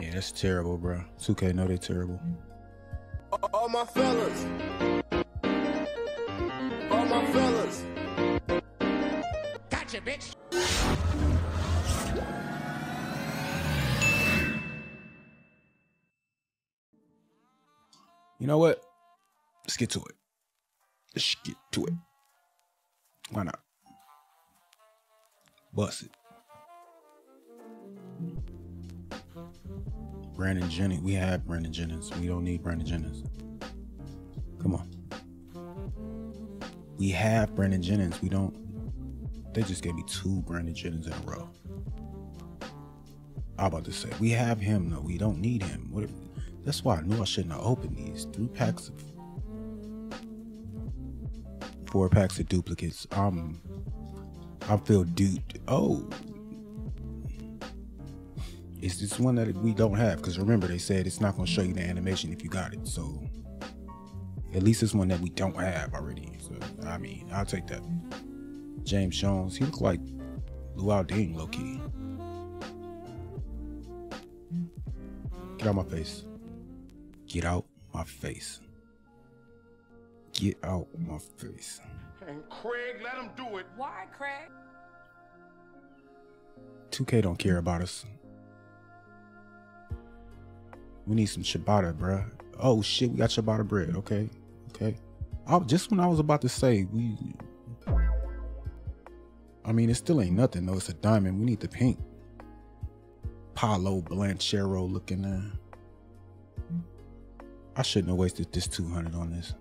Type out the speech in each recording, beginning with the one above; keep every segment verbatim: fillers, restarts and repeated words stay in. Yeah, that's terrible, bro. two K, no, they terrible. All my fellas. All my fellas. Gotcha, bitch. You know what? Let's get to it. Let's get to it. Why not? Bust it. Brandon Jennings. We have Brandon Jennings. We don't need Brandon Jennings. Come on. We have Brandon Jennings. We don't. They just gave me two Brandon Jennings in a row. I'm about to say, we have him, though. We don't need him. What if, that's why I knew I shouldn't have opened these. Three packs of... Four packs of duplicates. Um, I feel duped. Oh. It's this one that we don't have. Because remember, they said it's not going to show you the animation if you got it. So, at least it's one that we don't have already. So, I mean, I'll take that. James Jones. He looked like Lual Deng, low-key. Get out my face. Get out my face. Get out my face. And Craig, let him do it. Why, Craig? two K don't care about us. We need some ciabatta, bruh. Oh, shit, we got ciabatta bread. Okay, okay. I, just when I was about to say, we... I mean, it still ain't nothing, though. It's a diamond. We need the pink. Paolo Banchero looking there. I shouldn't have wasted this two hundred on this.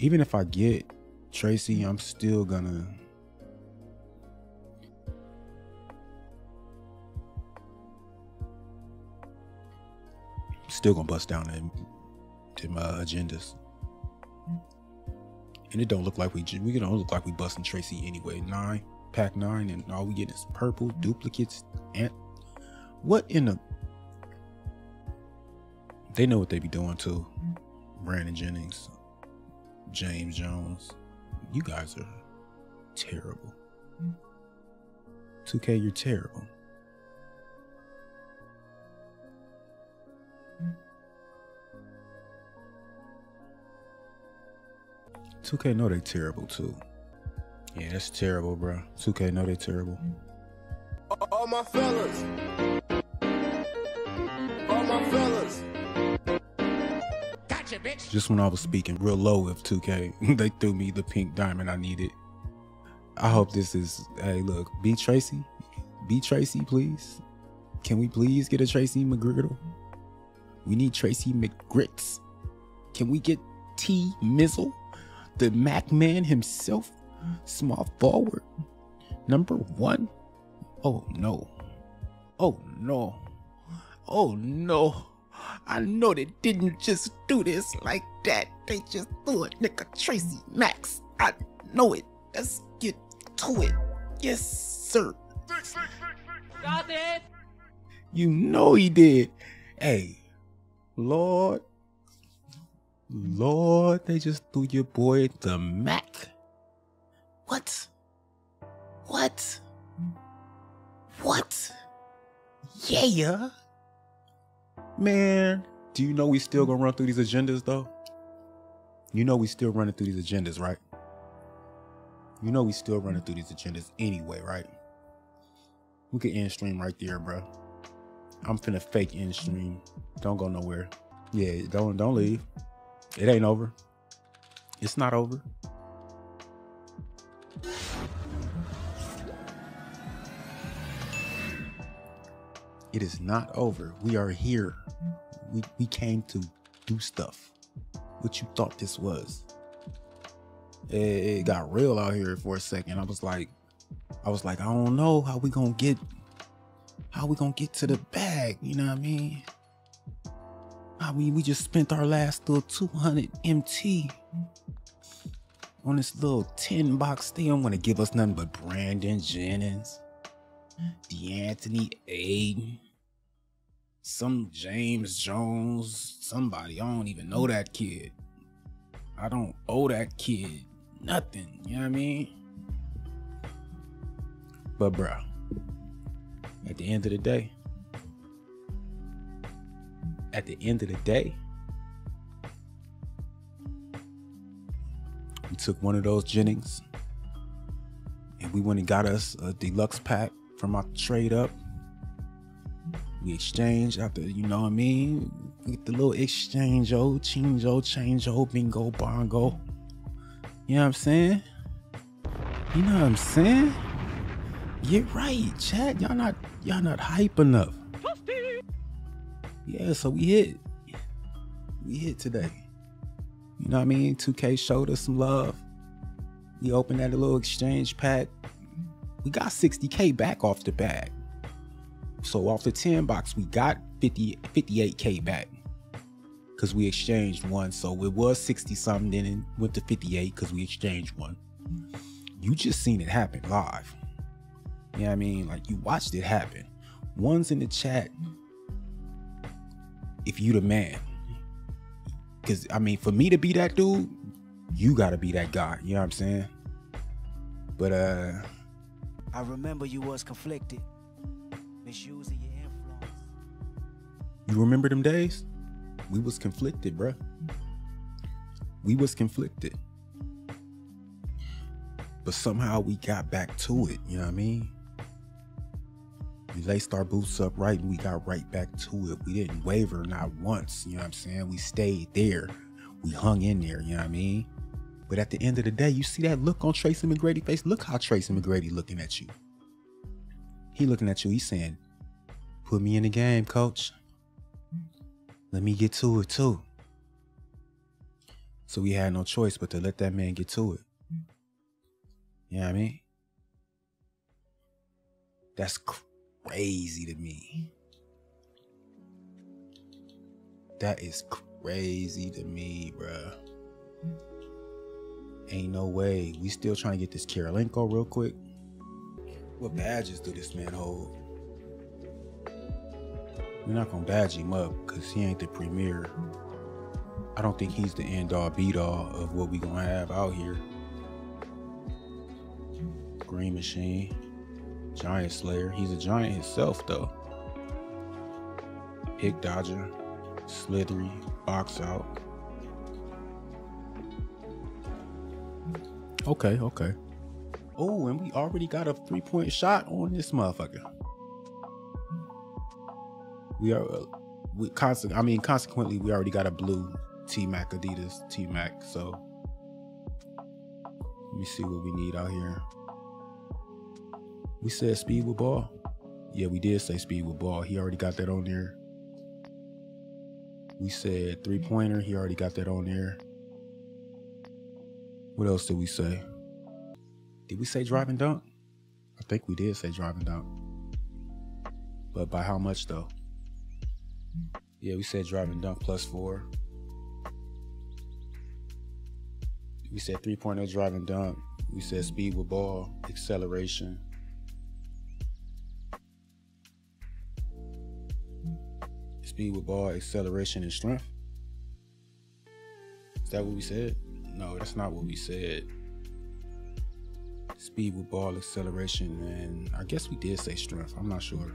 Even if I get Tracy, I'm still gonna. I'm still gonna bust down them, them uh, agendas. And it don't look like we we don't look like we busting Tracy anyway. Nine. Pack nine, and all we get is purple duplicates. And what in the? They know what they be doing too. Brandon Jennings, James Jones, you guys are terrible. two K, you're terrible. two K know they terrible too. Yeah, that's terrible, bro. two K, no, they terrible. All my fellas. All my fellas. Gotcha, bitch. Just when I was speaking real low of two K, they threw me the pink diamond I needed. I hope this is... Hey, look. Be Tracy. Be Tracy, please. Can we please get a Tracy McGriddle? We need Tracy McGrits. Can we get T. Mizzle? The Mac Man himself? Small forward number one. Oh no, oh no, oh no. I know they didn't just do this like that. They just threw it, nigga. Tracy Max, I know it. Let's get to it. Yes sir, got it. You know he did. Hey, Lord, Lord, they just threw your boy the Mac. What? What? What? Yeah. Man, do you know we still gonna run through these agendas though? You know we still running through these agendas, right? You know we still running through these agendas anyway, right? We could end stream right there, bro. I'm finna fake end stream. Don't go nowhere. Yeah, don't don't leave. It ain't over. It's not over. It is not over. We are here. We, we came to do stuff. What you thought this was. It, it got real out here for a second. I was like, I was like, I don't know how we gonna get, how we gonna get to the bag. You know what I mean? I mean, we just spent our last little two hundred M T on this little ten box thing. I'm gonna give us nothing but Brandon Jennings. DeAnthony Aiden, some James Jones, somebody. I don't even know that kid. I don't owe that kid nothing. You know what I mean? But bro, at the end of the day, at the end of the day, we took one of those Jennings and we went and got us a deluxe pack from our trade up. We exchanged after, you know what I mean? We get the little exchange, oh, change, oh, change, oh, bingo, bongo. You know what I'm saying? You know what I'm saying? Get right, chat. Y'all not, y'all not hype enough. Yeah, so we hit. We hit today. You know what I mean? two K showed us some love. We opened that little exchange pack. We got sixty K back off the bag. So off the ten box, we got fifty, fifty-eight K back because we exchanged one. So it was sixty something, then it went to fifty-eight because we exchanged one. You just seen it happen live. You know what I mean? Like, you watched it happen. One's in the chat if you the man. Because, I mean, for me to be that dude, you got to be that guy. You know what I'm saying? But, uh... I remember you was conflicted. Misusing your influence. You remember them days? We was conflicted, bruh. We was conflicted. But somehow we got back to it, you know what I mean? We laced our boots up right and we got right back to it. We didn't waver, not once, you know what I'm saying? We stayed there. We hung in there, you know what I mean? But at the end of the day, you see that look on Tracy McGrady's face? Look how Tracy McGrady looking at you. He looking at you, he's saying, put me in the game, coach. Let me get to it too. So we had no choice but to let that man get to it. You know what I mean? That's crazy to me. That is crazy to me, bruh. Ain't no way. We still trying to get this Kirilenko real quick. What badges do this man hold? We're not gonna badge him up because he ain't the premier. I don't think he's the end all beat all of what we gonna have out here. Green Machine, Giant Slayer. He's a giant himself though. Pick Dodger, Slithery, Box Out. Okay, okay. Oh, and we already got a three-point shot on this motherfucker. We are, uh, we constant. I mean, consequently, we already got a blue T-Mac Adidas T-Mac. So let me see what we need out here. We said speed with ball. Yeah, we did say speed with ball. He already got that on there. We said three-pointer. He already got that on there. What else did we say? Did we say drive and dunk? I think we did say drive and dunk. But by how much though? Yeah, we said drive and dunk plus four. We said three point oh drive and dunk. We said speed with ball, acceleration. Speed with ball, acceleration, and strength. Is that what we said? No, that's not what we said. Speed with ball, acceleration, and I guess we did say strength. I'm not sure.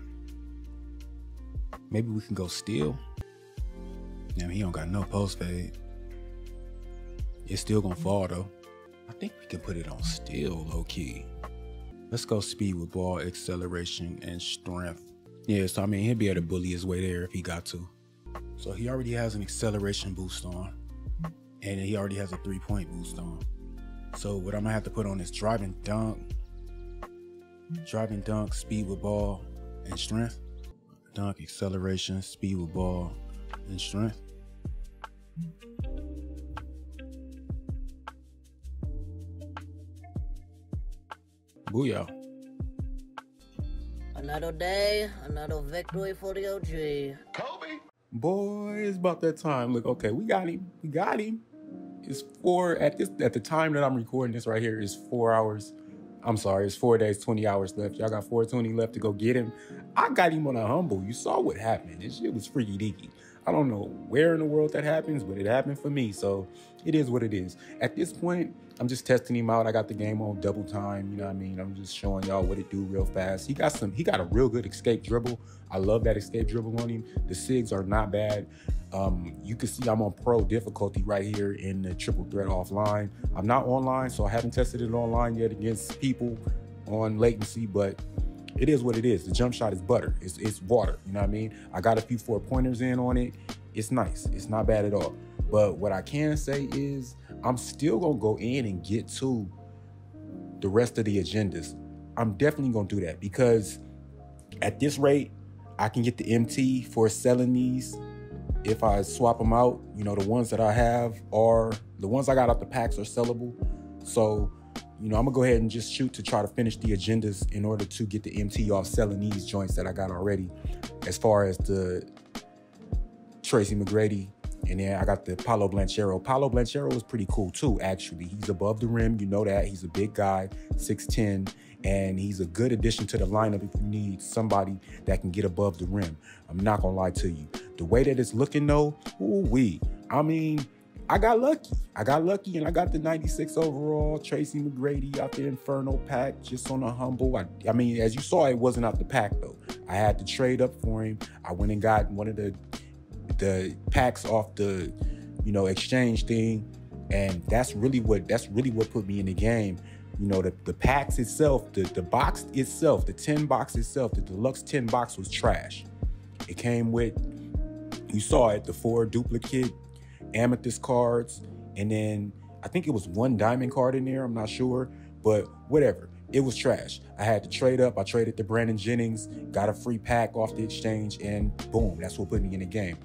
Maybe we can go steal. Damn, he don't got no post fade. It's still gonna fall though. I think we can put it on steal, low key. Let's go speed with ball, acceleration, and strength. Yeah, so I mean, he'll be able to bully his way there if he got to. So he already has an acceleration boost on, and he already has a three-point boost on. So what I'm gonna have to put on is driving dunk, driving dunk, speed with ball, and strength. Dunk, acceleration, speed with ball, and strength. Booyah. Another day, another victory for the O G. Kobe! Boy, it's about that time. Look, okay, we got him, we got him. It's four at this at the time that I'm recording this right here is four hours. I'm sorry, it's four days, twenty hours left. Y'all got four twenty left to go get him. I got him on a humble. You saw what happened. This shit was freaky deaky. I don't know where in the world that happens, but it happened for me. So it is what it is. At this point, I'm just testing him out. I got the game on double time. You know what I mean? I'm just showing y'all what it do real fast. He got some, he got a real good escape dribble. I love that escape dribble on him. The SIGs are not bad. Um, you can see I'm on pro difficulty right here in the triple threat offline. I'm not online, so I haven't tested it online yet against people on latency, but it is what it is. The jump shot is butter. It's, it's water. You know what I mean? I got a few four pointers in on it. It's nice. It's not bad at all. But what I can say is I'm still going to go in and get to the rest of the agendas. I'm definitely going to do that because at this rate, I can get the M T for selling these. If I swap them out, you know, the ones that I have are the ones I got out the packs are sellable. So, you know, I'm gonna go ahead and just shoot to try to finish the agendas in order to get the M T off selling these joints that I got already. As far as the Tracy McGrady, and then I got the Paolo Banchero. Paolo Banchero is pretty cool too, actually. He's above the rim, you know that. He's a big guy, six ten, and he's a good addition to the lineup if you need somebody that can get above the rim. I'm not gonna lie to you. The way that it's looking though, ooh-wee. I mean, I got lucky. I got lucky and I got the ninety-six overall Tracy McGrady out the Inferno pack, just on a humble. I, I mean, as you saw, it wasn't out the pack though. I had to trade up for him. I went and got one of the the packs off the, you know, exchange thing. And that's really what that's really what put me in the game. You know, the, the packs itself, the, the box itself, the ten box itself, the deluxe ten box was trash. It came with, you saw it, the four duplicate Amethyst cards, and then I think it was one diamond card in there, I'm not sure, but whatever, it was trash. I had to trade up. I traded to Brandon Jennings, got a free pack off the exchange, and boom, that's what put me in the game.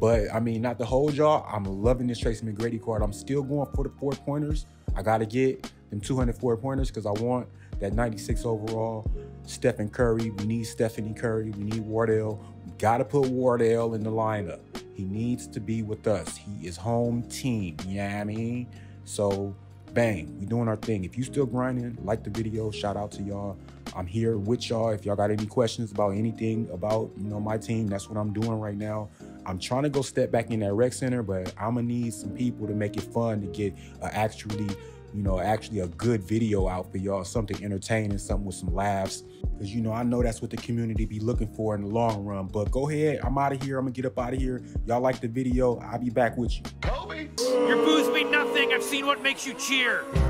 But I mean, not to hold y'all, I'm loving this Tracy McGrady card. I'm still going for the four pointers. I gotta get them two hundred four pointers because I want that ninety-six overall Stephen Curry. We need Stephanie Curry. We need Wardell. We gotta put Wardell in the lineup. He needs to be with us. He is home team. You know what I mean? So, bang, we doing our thing. If you still grinding, like the video. Shout out to y'all. I'm here with y'all. If y'all got any questions about anything about, you know, my team, that's what I'm doing right now. I'm trying to go step back in that rec center, but I'm gonna need some people to make it fun to get uh, actually, you know, actually a good video out for y'all. Something entertaining, something with some laughs. Because, you know, I know that's what the community be looking for in the long run. But go ahead. I'm out of here. I'm going to get up out of here. Y'all like the video. I'll be back with you. Kobe! Your booze mean nothing. I've seen what makes you cheer.